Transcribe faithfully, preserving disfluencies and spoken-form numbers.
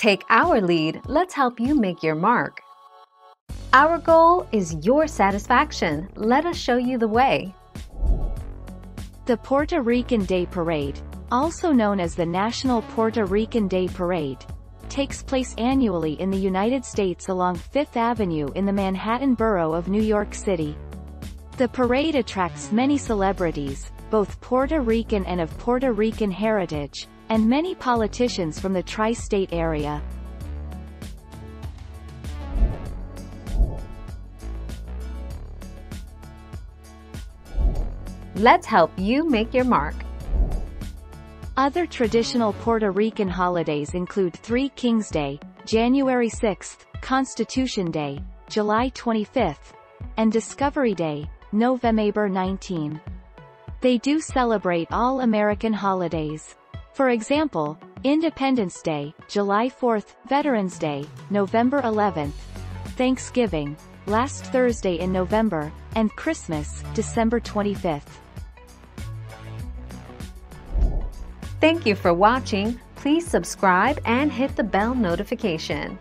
Take our lead, let's help you make your mark. Our goal is your satisfaction. Let us show you the way. The Puerto Rican Day Parade, also known as the National Puerto Rican Day Parade, takes place annually in the United States along Fifth Avenue in the Manhattan borough of New York City. The parade attracts many celebrities, both Puerto Rican and of Puerto Rican heritage, and many politicians from the tri-state area. Let's help you make your mark. Other traditional Puerto Rican holidays include Three Kings Day, January sixth, Constitution Day, July twenty-fifth, and Discovery Day, November nineteenth. They do celebrate all American holidays. For example, Independence Day, July fourth, Veterans Day, November eleventh, Thanksgiving, last Thursday in November, and Christmas, December twenty-fifth. Thank you for watching. Please subscribe and hit the bell notification.